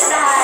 istirahat.